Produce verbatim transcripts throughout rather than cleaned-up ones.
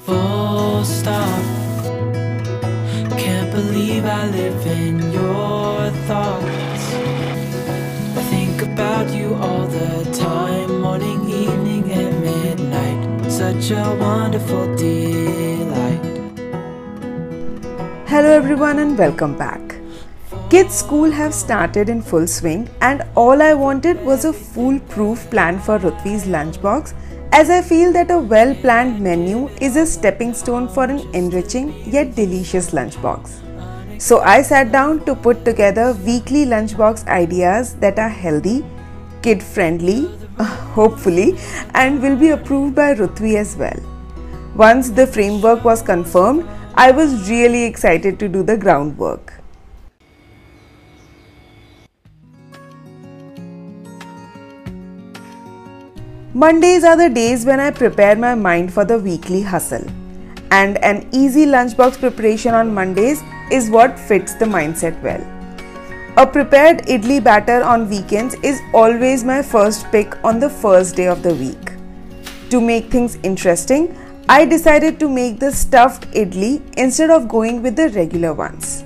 full stop. Can't believe I live in your thoughts. I think about you all the time, morning, evening, and midnight. Such a wonderful delight. Hello everyone and welcome back. Kids' school have started in full swing and all I wanted was a foolproof plan for Ruthvi's lunchbox, as I feel that a well-planned menu is a stepping stone for an enriching yet delicious lunchbox. So I sat down to put together weekly lunchbox ideas that are healthy, kid-friendly, hopefully, and will be approved by Ruthvi as well. Once the framework was confirmed, I was really excited to do the groundwork. Mondays are the days when I prepare my mind for the weekly hustle, and an easy lunchbox preparation on Mondays is what fits the mindset well. A prepared idli batter on weekends is always my first pick on the first day of the week. To make things interesting, I decided to make the stuffed idli instead of going with the regular ones.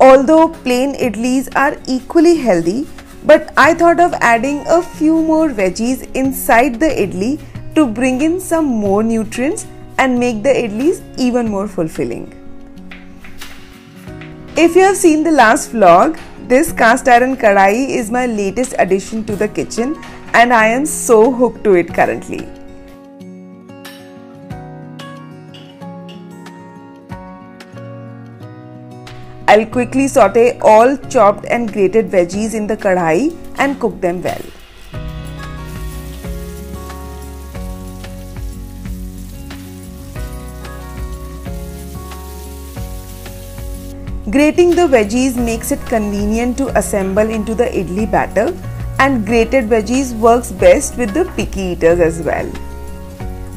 Although plain idlis are equally healthy, but I thought of adding a few more veggies inside the idli to bring in some more nutrients and make the idlis even more fulfilling. If you have seen the last vlog, this cast iron kadai is my latest addition to the kitchen and I am so hooked to it currently. I'll quickly saute all chopped and grated veggies in the kadhai and cook them well. Grating the veggies makes it convenient to assemble into the idli batter, and grated veggies works best with the picky eaters as well.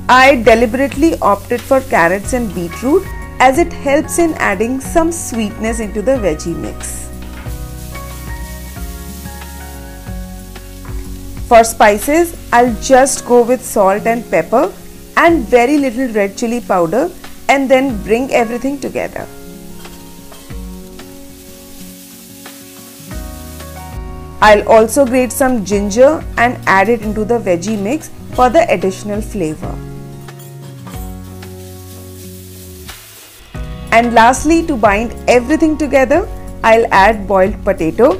I deliberately opted for carrots and beetroot, as it helps in adding some sweetness into the veggie mix. For spices, I'll just go with salt and pepper and very little red chili powder, and then bring everything together. I'll also grate some ginger and add it into the veggie mix for the additional flavor. And lastly, to bind everything together, I'll add boiled potato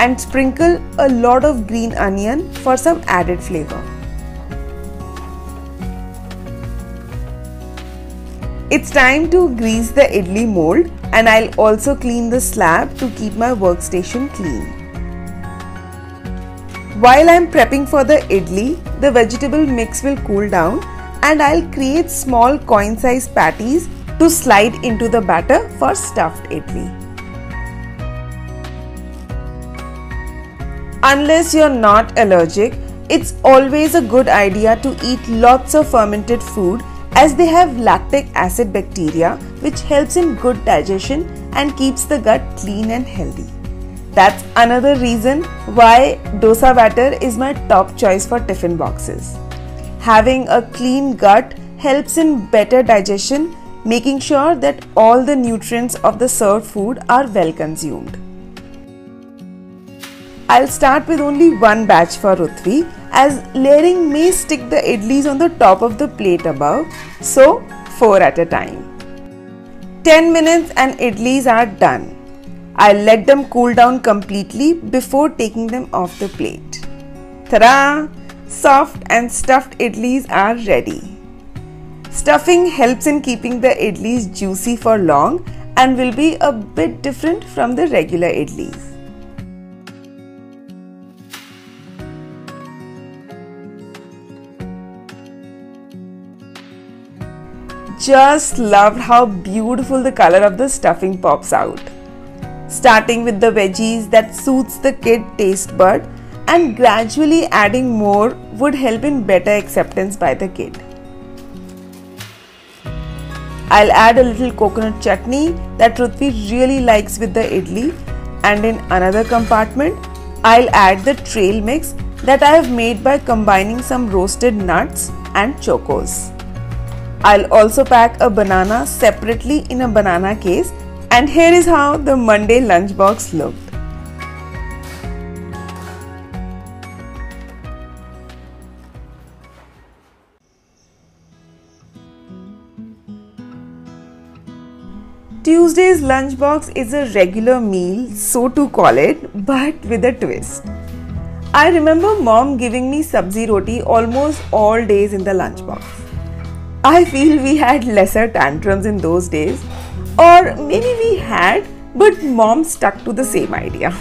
and sprinkle a lot of green onion for some added flavor. It's time to grease the idli mold, and I'll also clean the slab to keep my workstation clean. While I'm prepping for the idli, the vegetable mix will cool down, and I'll create small coin-size patties to slide into the batter for stuffed idli. Unless you're not allergic, it's always a good idea to eat lots of fermented food, as they have lactic acid bacteria which helps in good digestion and keeps the gut clean and healthy. That's another reason why dosa batter is my top choice for tiffin boxes. Having a clean gut helps in better digestion, making sure that all the nutrients of the served food are well consumed. I'll start with only one batch for Ruthvi, as layering may stick the idlis on the top of the plate above, so four at a time. ten minutes and idlis are done. I'll let them cool down completely before taking them off the plate. Ta-da! Soft and stuffed idlis are ready. Stuffing helps in keeping the idlis juicy for long and will be a bit different from the regular idlis. Just loved how beautiful the color of the stuffing pops out. Starting with the veggies that suits the kid taste bud, and gradually adding more would help in better acceptance by the kid. I'll add a little coconut chutney that Ruthvi really likes with the idli, and in another compartment, I'll add the trail mix that I have made by combining some roasted nuts and chocos. I'll also pack a banana separately in a banana case, and here is how the Monday lunchbox looked. Tuesday's lunchbox is a regular meal, so to call it, but with a twist. I remember mom giving me sabzi roti almost all days in the lunchbox. I feel we had lesser tantrums in those days, or maybe we had, but mom stuck to the same idea.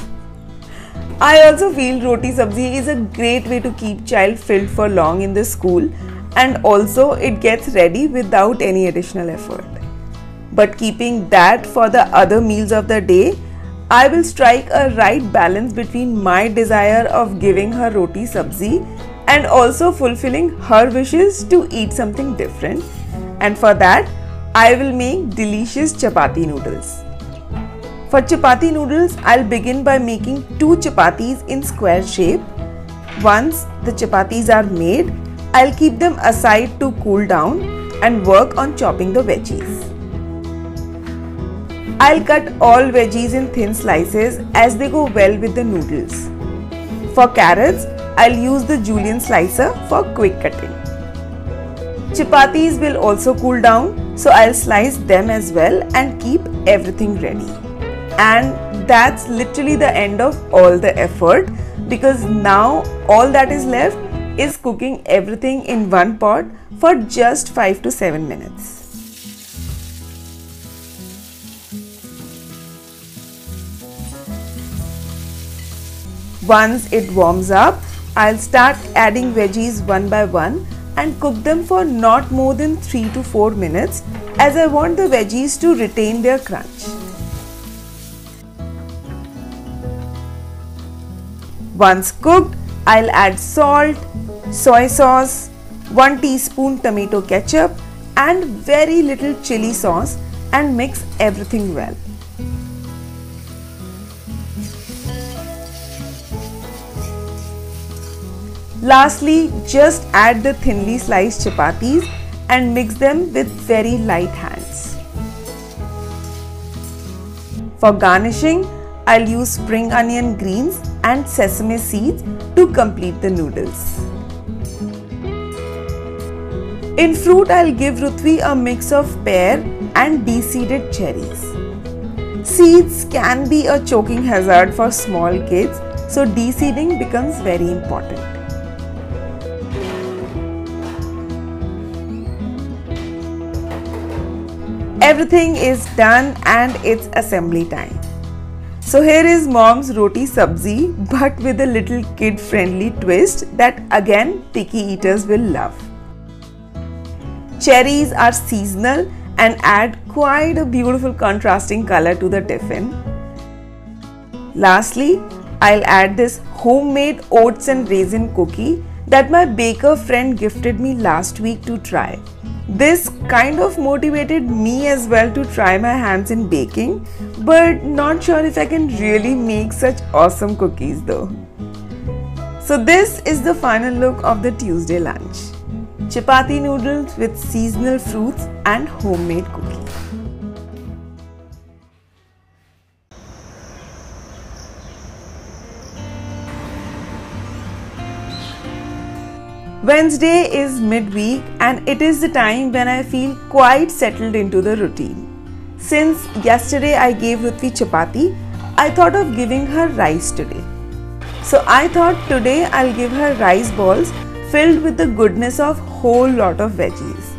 I also feel roti sabzi is a great way to keep child filled for long in the school, and also it gets ready without any additional effort. But keeping that for the other meals of the day, I will strike a right balance between my desire of giving her roti sabzi and also fulfilling her wishes to eat something different, and for that I will make delicious chapati noodles. For chapati noodles, I'll begin by making two chapatis in square shape. Once the chapatis are made, I'll keep them aside to cool down and work on chopping the veggies. I'll cut all veggies in thin slices as they go well with the noodles. For carrots, I'll use the julienne slicer for quick cutting. Chapatis will also cool down, so I'll slice them as well and keep everything ready. And that's literally the end of all the effort, because now all that is left is cooking everything in one pot for just five to seven minutes. Once it warms up, I'll start adding veggies one by one and cook them for not more than three to four minutes, as I want the veggies to retain their crunch. Once cooked, I'll add salt, soy sauce, one teaspoon tomato ketchup and very little chili sauce, and mix everything well. Lastly, just add the thinly sliced chapatis and mix them with very light hands. For garnishing, I'll use spring onion greens and sesame seeds to complete the noodles. In fruit, I'll give Ruthvi a mix of pear and de-seeded cherries. Seeds can be a choking hazard for small kids, so de-seeding becomes very important. Everything is done and it's assembly time. So here is mom's roti sabzi, but with a little kid-friendly twist that again picky eaters will love. Cherries are seasonal and add quite a beautiful contrasting color to the tiffin. Lastly, I'll add this homemade oats and raisin cookie that my baker friend gifted me last week to try. This kind of motivated me as well to try my hands in baking, but not sure if I can really make such awesome cookies though. So this is the final look of the Tuesday lunch. Chapati noodles with seasonal fruits and homemade cookie. Wednesday is midweek and it is the time when I feel quite settled into the routine. Since yesterday I gave Ruthvi chapati, I thought of giving her rice today. So I thought today I'll give her rice balls filled with the goodness of whole lot of veggies.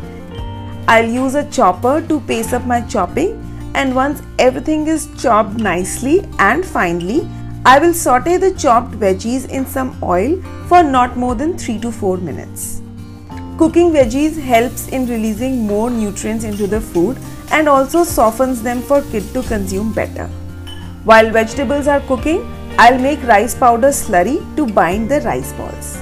I'll use a chopper to pace up my chopping, and once everything is chopped nicely and finely, I will saute the chopped veggies in some oil for not more than three to four minutes. Cooking veggies helps in releasing more nutrients into the food and also softens them for kids to consume better. While vegetables are cooking, I'll make rice powder slurry to bind the rice balls.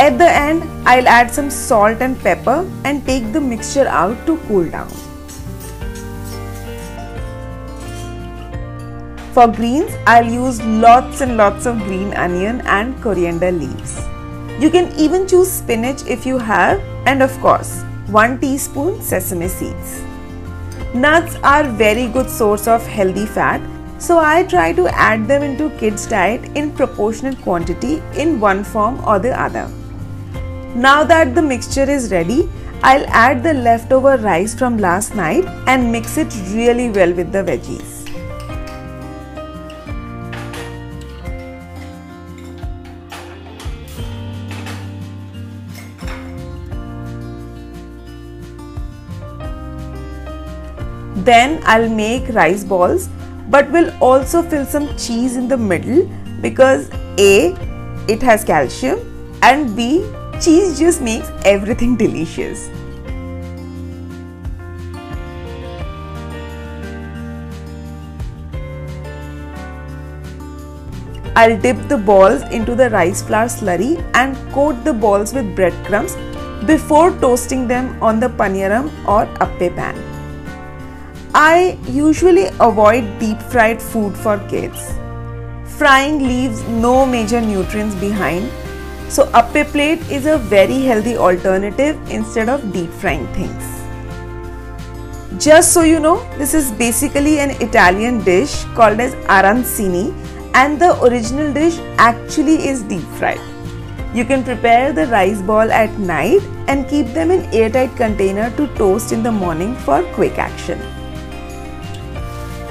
At the end, I'll add some salt and pepper and take the mixture out to cool down. For greens, I'll use lots and lots of green onion and coriander leaves. You can even choose spinach if you have, and of course, one teaspoon sesame seeds. Nuts are a very good source of healthy fat, so I try to add them into kids' diet in proportionate quantity in one form or the other. Now that the mixture is ready, I'll add the leftover rice from last night and mix it really well with the veggies. Then I'll make rice balls, but will also fill some cheese in the middle because A, it has calcium, and B, cheese just makes everything delicious. I'll dip the balls into the rice flour slurry and coat the balls with breadcrumbs before toasting them on the paniyaram or appe pan. I usually avoid deep fried food for kids. Frying leaves no major nutrients behind, so appe plate is a very healthy alternative instead of deep frying things. Just so you know, this is basically an Italian dish called as arancini, and the original dish actually is deep fried. You can prepare the rice ball at night and keep them in airtight container to toast in the morning for quick action.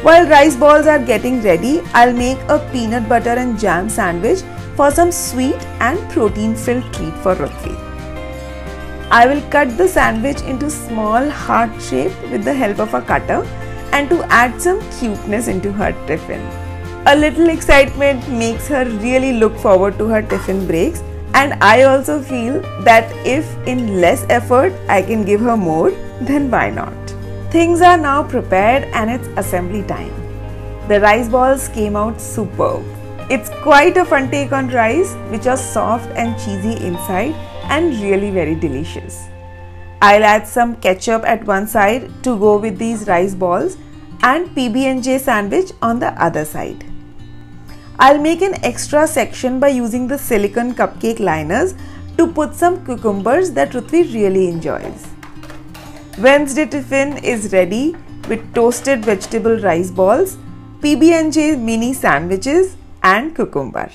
While rice balls are getting ready, I'll make a peanut butter and jam sandwich for some sweet and protein-filled treat for Ruthvi. I will cut the sandwich into small heart shape with the help of a cutter and to add some cuteness into her tiffin. A little excitement makes her really look forward to her tiffin breaks, and I also feel that if in less effort I can give her more, then why not? Things are now prepared and it's assembly time. The rice balls came out superb. It's quite a fun take on rice, which are soft and cheesy inside and really very delicious. I'll add some ketchup at one side to go with these rice balls and P B and J sandwich on the other side. I'll make an extra section by using the silicone cupcake liners to put some cucumbers that Ruthvi really enjoys. Wednesday tiffin is ready with toasted vegetable rice balls, P B and J mini sandwiches and cucumber.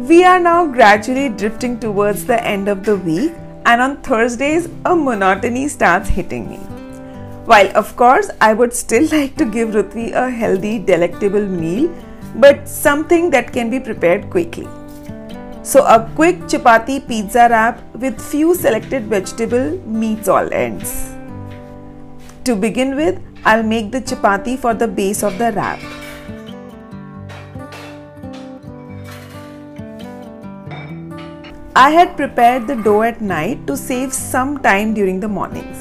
We are now gradually drifting towards the end of the week, and on Thursdays a monotony starts hitting me. While of course I would still like to give Ruthvi a healthy, delectable meal, but something that can be prepared quickly. So a quick chapati pizza wrap with few selected vegetables meets all ends. To begin with, I'll make the chapati for the base of the wrap. I had prepared the dough at night to save some time during the mornings.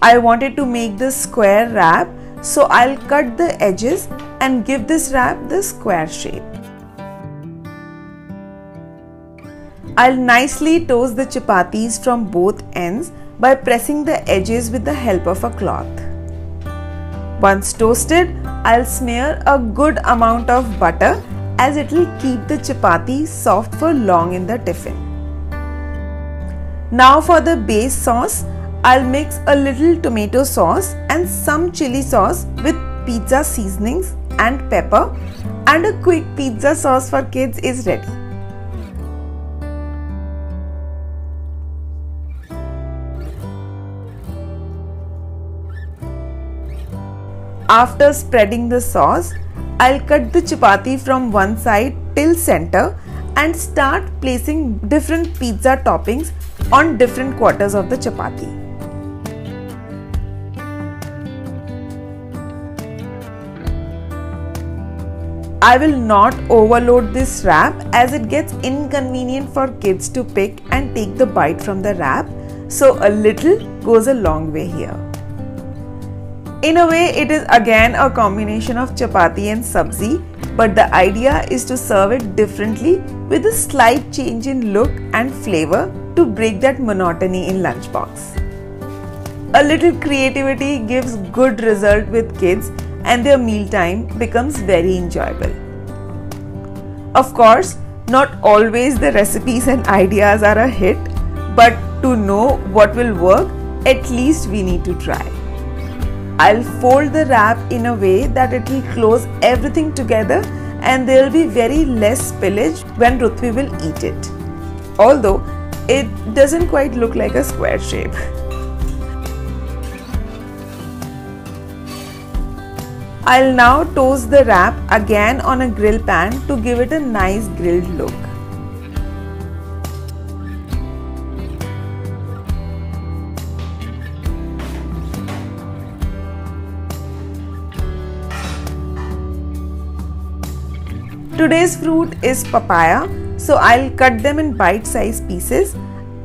I wanted to make the square wrap, so I'll cut the edges and give this wrap the square shape. I'll nicely toast the chapatis from both ends by pressing the edges with the help of a cloth. Once toasted, I'll smear a good amount of butter as it will keep the chapati soft for long in the tiffin. Now for the base sauce, I'll mix a little tomato sauce and some chili sauce with pizza seasonings and pepper, and a quick pizza sauce for kids is ready. After spreading the sauce, I'll cut the chapati from one side till center and start placing different pizza toppings on different quarters of the chapati. I will not overload this wrap as it gets inconvenient for kids to pick and take the bite from the wrap, so a little goes a long way here. In a way, it is again a combination of chapati and sabzi, but the idea is to serve it differently with a slight change in look and flavor to break that monotony in lunchbox. A little creativity gives good result with kids and their mealtime becomes very enjoyable. Of course, not always the recipes and ideas are a hit, but to know what will work, at least we need to try. I'll fold the wrap in a way that it will close everything together and there will be very less spillage when Ruthvi will eat it. Although, it doesn't quite look like a square shape. I'll now toast the wrap again on a grill pan to give it a nice grilled look. Today's fruit is papaya, so I'll cut them in bite-sized pieces,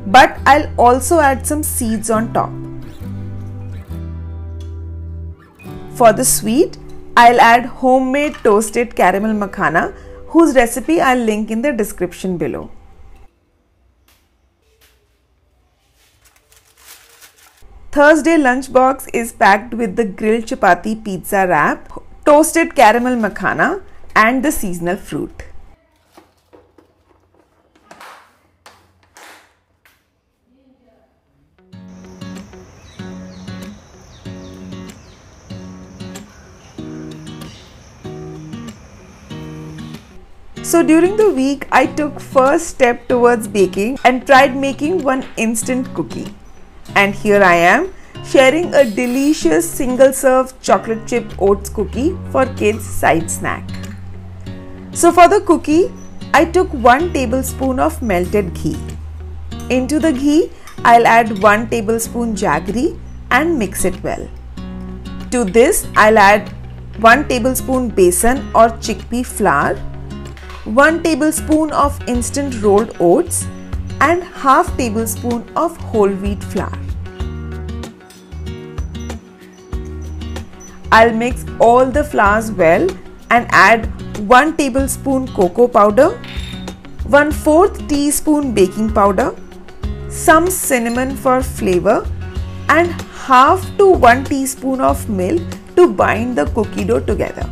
but I'll also add some seeds on top. For the sweet, I'll add homemade toasted caramel makhana, whose recipe I'll link in the description below. Thursday lunchbox is packed with the grilled chapati pizza wrap, toasted caramel makhana and the seasonal fruit. So during the week, I took first step towards baking and tried making one instant cookie. And here I am, sharing a delicious single serve chocolate chip oats cookie for kids' side snack. So for the cookie, I took one tablespoon of melted ghee. Into the ghee, I'll add one tablespoon jaggery and mix it well. To this, I'll add one tablespoon besan or chickpea flour, one tablespoon of instant rolled oats and half tablespoon of whole wheat flour. I'll mix all the flours well and add one tablespoon cocoa powder, one fourth teaspoon baking powder, some cinnamon for flavor and half to one teaspoon of milk to bind the cookie dough together.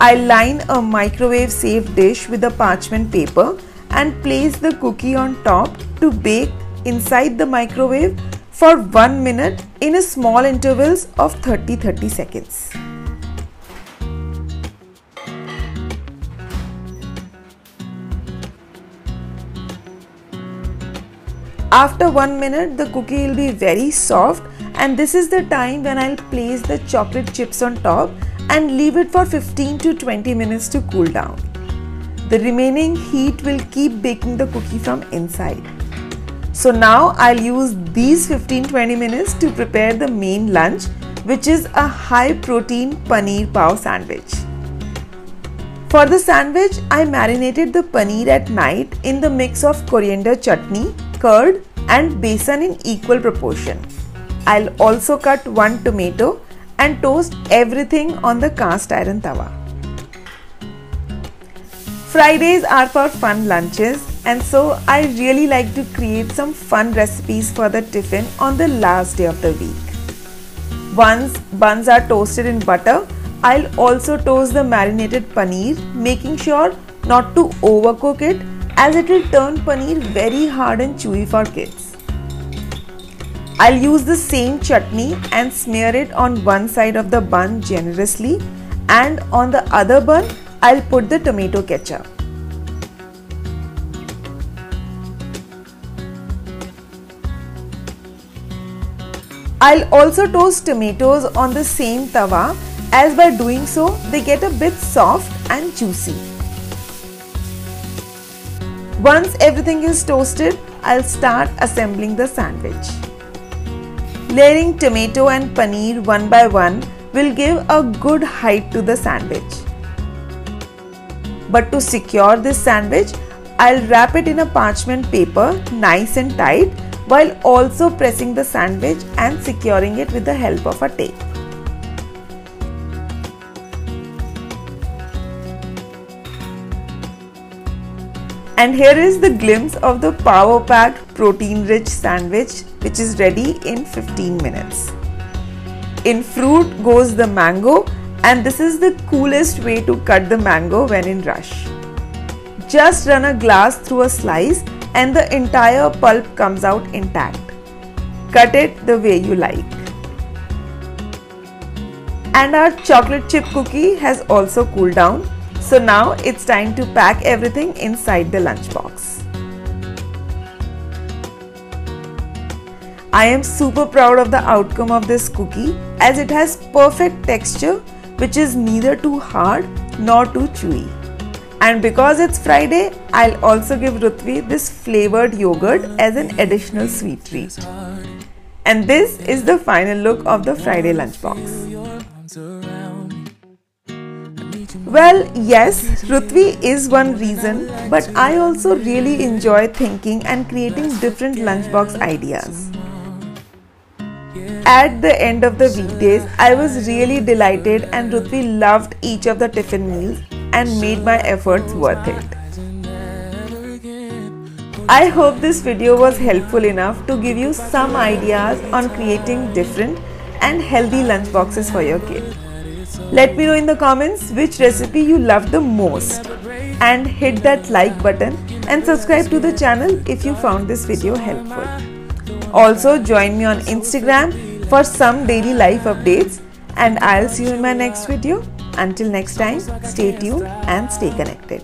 I line a microwave safe dish with a parchment paper and place the cookie on top to bake inside the microwave for one minute in a small intervals of thirty to thirty seconds. After one minute, the cookie will be very soft and this is the time when I'll place the chocolate chips on top and leave it for fifteen to twenty minutes to cool down. The remaining heat will keep baking the cookie from inside. So now I'll use these fifteen to twenty minutes to prepare the main lunch, which is a high protein paneer pav sandwich. For the sandwich, I marinated the paneer at night in the mix of coriander chutney, curd and besan in equal proportion. I'll also cut one tomato and toast everything on the cast iron tawa. Fridays are for fun lunches and so I really like to create some fun recipes for the tiffin on the last day of the week. Once buns are toasted in butter, I'll also toast the marinated paneer, making sure not to overcook it as it will turn paneer very hard and chewy for kids. I'll use the same chutney and smear it on one side of the bun generously, and on the other bun, I'll put the tomato ketchup. I'll also toast tomatoes on the same tawa, as by doing so, they get a bit soft and juicy. Once everything is toasted, I'll start assembling the sandwich. Layering tomato and paneer one by one will give a good height to the sandwich. But to secure this sandwich, I'll wrap it in a parchment paper nice and tight while also pressing the sandwich and securing it with the help of a tape. And here is the glimpse of the power packed protein rich sandwich, which is ready in fifteen minutes. In fruit goes the mango, and this is the coolest way to cut the mango when in rush. Just run a glass through a slice and the entire pulp comes out intact. Cut it the way you like. And our chocolate chip cookie has also cooled down. So now it's time to pack everything inside the lunchbox. I am super proud of the outcome of this cookie, as it has perfect texture which is neither too hard nor too chewy. And because it's Friday, I'll also give Ruthvi this flavored yogurt as an additional sweet treat. And this is the final look of the Friday lunchbox. Well, yes, Ruthvi is one reason, but I also really enjoy thinking and creating different lunchbox ideas. At the end of the weekdays, I was really delighted and Ruthvi loved each of the tiffin meals and made my efforts worth it. I hope this video was helpful enough to give you some ideas on creating different and healthy lunch boxes for your kid. Let me know in the comments which recipe you loved the most, and hit that like button and subscribe to the channel if you found this video helpful. Also join me on Instagram for some daily life updates, and I'll see you in my next video. Until next time, stay tuned and stay connected.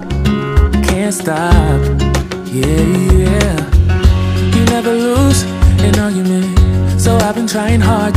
Can't stop, yeah, yeah. You never lose an argument, so I've been trying hard.